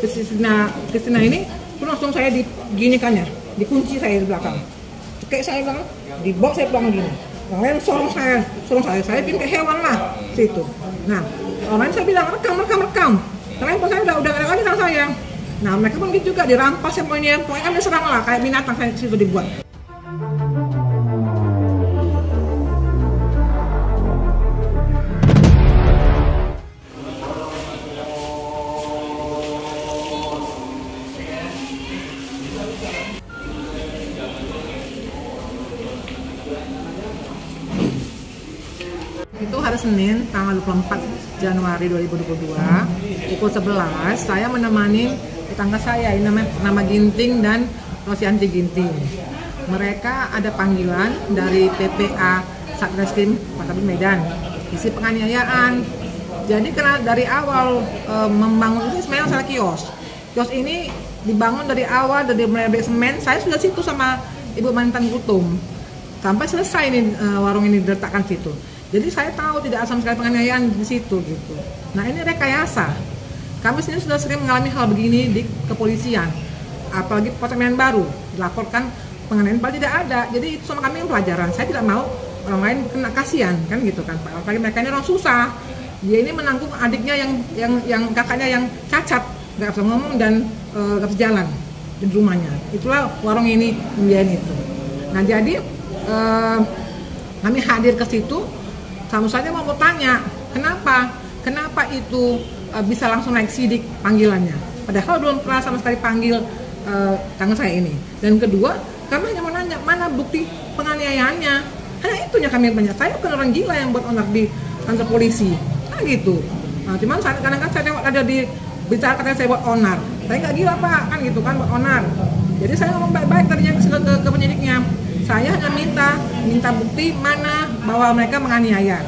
Kristina ini pun langsung saya diginikannya, dikunci saya di belakang, kayak saya belakang, dibawa saya pulang gini, yang lain sorong saya bikin kayak hewan lah situ. Nah orang lain saya bilang rekam, karena handphone saya udah ada lagi sama saya. Nah mereka pun gitu juga dirampas handphonenya, pokoknya kan diserang lah kayak binatang saya situ dibuat. Itu hari Senin tanggal 24 Januari 2022 pukul 11 saya menemani tetangga saya yang nama Ginting dan Rosyanti Ginting. Mereka ada panggilan dari PPA Satreskrim Polrestabes Medan isi penganiayaan. Jadi karena dari awal membangun ini sebenarnya salah kios ini dibangun dari awal dari mulai basement, saya sudah situ sama ibu mantan Gutum sampai selesai ini warung ini diletakkan situ. Jadi saya tahu tidak asam sekali penganiayaan di situ gitu. Nah ini rekayasa. Kami sini sudah sering mengalami hal begini di kepolisian, apalagi Polres baru dilaporkan penganiayaan paling tidak ada. Jadi itu sama kami pelajaran. Saya tidak mau orang lain kena kasihan kan gitu kan. Apalagi mereka ini orang susah. Dia ini menanggung adiknya yang kakaknya yang cacat, nggak bisa ngomong dan nggak bisa jalan di rumahnya. Itulah warung ini menjadi itu. Nah jadi kami hadir ke situ. Kamu saja mau tanya, kenapa itu bisa langsung naik sidik panggilannya? Padahal belum pernah sama sekali panggil tangan saya ini. Dan kedua, kami hanya mau nanya mana bukti penganiayaannya. Hanya itunya kami banyak. Saya bukan orang gila yang buat onar di kantor polisi, nah gitu. Nah, cuman kadang-kadang saya ada di bicara katanya saya buat onar. Saya nggak gila Pak, kan gitu kan buat onar. Jadi saya ngomong baik-baik tadinya ke penyidiknya. Saya hanya minta bukti mana bahwa mereka menganiaya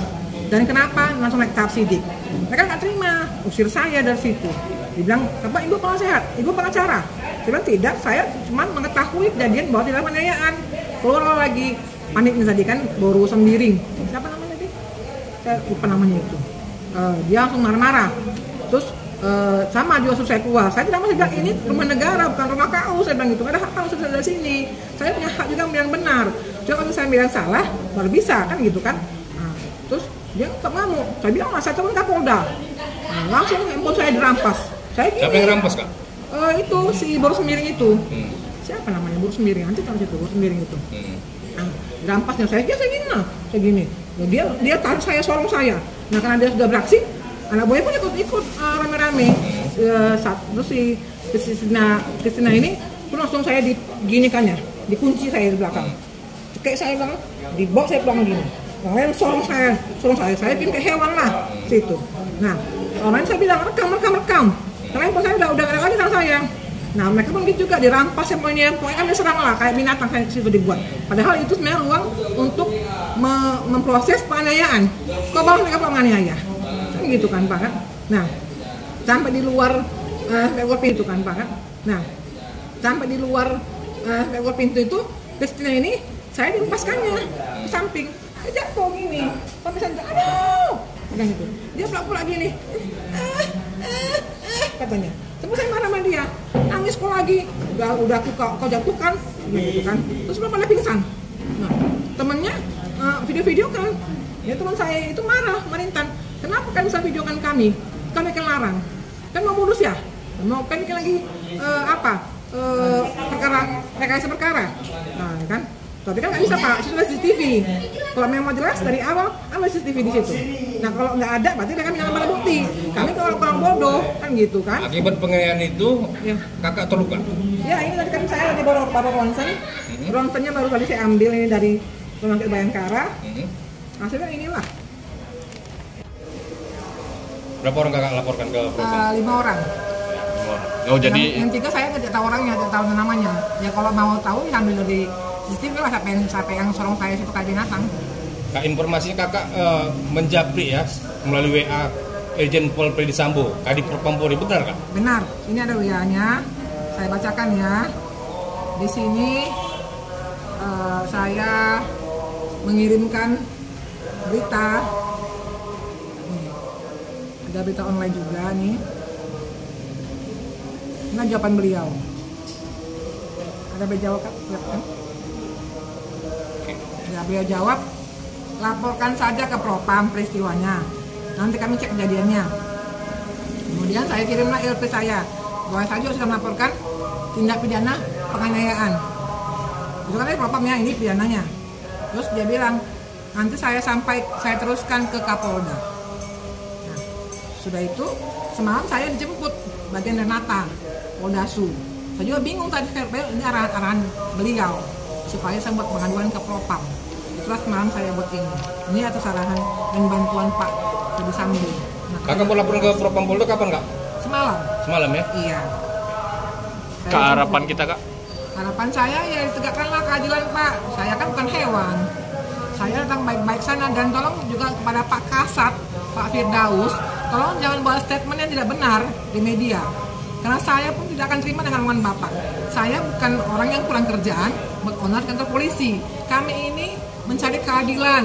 dan kenapa langsung naik tahap sidik. Mereka nggak terima, usir saya dari situ. Dibilang, apa ibu pengacara? Ibu pengacara? Saya bilang tidak, saya cuma mengetahui kejadian bahwa tidak penganiayaan. Keluar lagi panik tadi kan Borus Miring. Siapa namanya tadi? Saya lupa namanya itu. Dia langsung marah-marah. Terus sama dia suruh saya keluar. Saya tidak mau, saya bilang ini rumah negara bukan rumah kau, saya bilang gitu. Ada hak kau dari sini, saya punya hak juga bilang benar. Cuma kalau saya bilang salah baru bisa kan gitu kan. Nah, terus dia nggak ngamuk, saya bilang lah saya teman Kapolda. Nah, langsung handphone saya dirampas. Saya gini, siapa yang rampas Kak? Itu si Borus Miring itu. Siapa namanya Borus Miring? Nanti tahu situ Borus Miring itu. Nah, dirampasnya saya gini. Nah, dia taruh saya, sorong saya. Nah karena dia sudah beraksi, anak buahnya pun ikut rame-rame. Terus si Kristina ini pun langsung saya diginikannya, dikunci saya di belakang, kayak saya bilang, dibawa saya pulang gini, yang lain sorong saya bikin kayak hewan lah situ. Nah orang lain saya bilang rekam, karena handphone saya udah ada lagi sama saya. Nah mereka pun gitu juga dirampas handphonenya, pokoknya kan diserang lah kayak binatang kayak situ dibuat. Padahal itu sebenarnya ruang untuk memproses penganiayaan. Kok bawa mereka penganiaya? Gitu kan Pak. Nah, sampai di luar lewat pintu kan Pak. Nah, sampai di luar lewat pintu itu Kristina ini saya dilepaskannya ke samping. Dia jatuh gini. Pamisan aduh. Pegang itu. Dia pelak-pelak gini. Katanya. Terus saya marah sama dia. Nangis kok lagi. Udah aku kau jatuh kan? Gitu kan. Terus belum pada pingsan. Nah, temennya video-video kan. Ya teman saya itu marah, marintan. Kenapa kan bisa videokan kami? Kami akan larang. Kan mau modus ya? Mau kan bikin lagi perkara rekayasa perkara. Nah, kan? Tapi kan nggak bisa Pak. Itu CCTV. Kalau memang jelas dari awal ada CCTV di situ. Nah, kalau nggak ada berarti mereka menambah bukti. Kami kalau kurang bodoh kan gitu kan? Akibat penganiayaan itu, ya. Kakak terluka. Ya, ini tadi kan saya lagi bawa ronsen. Ronsennya baru tadi saya ambil ini dari rumah sakit Bayangkara. Hasilnya inilah. Berapa orang kakak laporkan ke Polres? 5 orang. Oh jadi yang 3 saya tidak tahu orangnya, tidak tahu namanya. Ya kalau mau tahu ya ambil dari CCTV lah, sampai yang sorong saya situ kayak binatang. Kak, informasinya kakak menjapri ya melalui WA Agen Pol Predisambo, Kadip Perpom Polri, benar Kak? Benar. Ini ada WA-nya. Saya bacakan ya. Di sini saya mengirimkan berita. Ada berita online juga nih. Nah, jawaban beliau. Ada beliau jawab kan? Ya, beliau jawab, laporkan saja ke Propam peristiwanya. Nanti kami cek kejadiannya. Kemudian saya kirimlah LP saya bahwa saya juga sudah melaporkan tindak pidana penganiayaan. Itu kan dari Propamnya, ini pidananya. Terus dia bilang, nanti saya teruskan ke Kapolda. Nah, sudah itu semalam saya dijemput bagian Renata Poldasu. Saya juga bingung tadi, ini arahan beliau supaya saya buat pengaduan ke Propam. Itulah semalam saya buat ini. Ini atas arahan dan bantuan Pak Firdaus. Nah, kakak mau laporan ke Propam Polda kapan, Kak? Semalam. Semalam ya? Iya. Harapan kita, Kak? Harapan saya ya ditegakkanlah keadilan, Pak. Saya kan bukan hewan. Saya datang baik-baik sana, dan tolong juga kepada Pak Kasat, Pak Firdaus, tolong jangan buat statement yang tidak benar di media. Karena saya pun tidak akan terima dengan omongan Bapak. Saya bukan orang yang kurang kerjaan, berkonar kantor polisi. Kami ini mencari keadilan.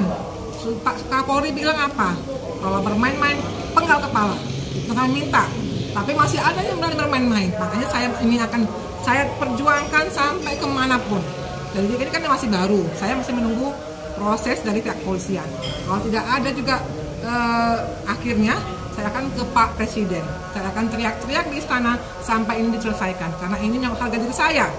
Pak Kapolri bilang apa? Kalau bermain-main, penggal kepala. Itu kami minta. Tapi masih ada yang berani bermain-main. Makanya saya perjuangkan sampai kemanapun. Jadi ini kan masih baru. Saya masih menunggu proses dari pihak kepolisian. Kalau tidak ada juga akhirnya saya akan ke Pak Presiden. Saya akan teriak-teriak di istana sampai ini diselesaikan. Karena ini yang harga diri saya.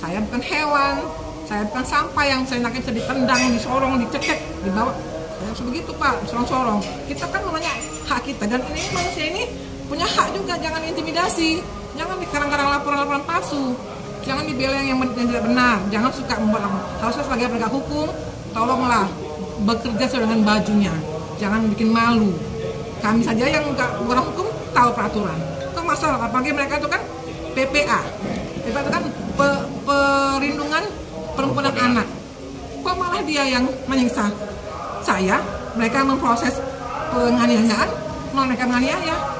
Saya bukan hewan. Saya bukan sampah yang saya naknya bisa ditendang, disorong, dicekek, dibawa. Ya, begitu Pak, sorong-sorong. Kita kan namanya hak kita. Dan ini manusia ini punya hak juga. Jangan intimidasi. Jangan dikarang-karang laporan-laporan palsu. Jangan dibela yang tidak benar. Jangan suka membuat laporan. Harusnya sebagai penegak hukum, tolonglah bekerja sesuai dengan bajunya, jangan bikin malu. Kami saja yang nggak orang hukum tahu peraturan. Itu masalah, apalagi mereka itu kan PPA. PPA itu kan perlindungan perempuan dan anak. Kok malah dia yang menyiksa saya? Mereka memproses penganiayaan, malah mereka menganiaya.